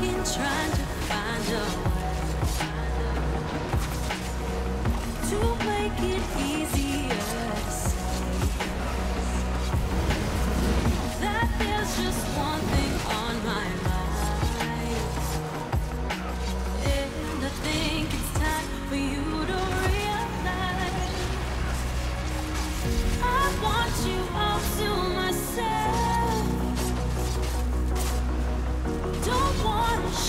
looking, trying to find a way.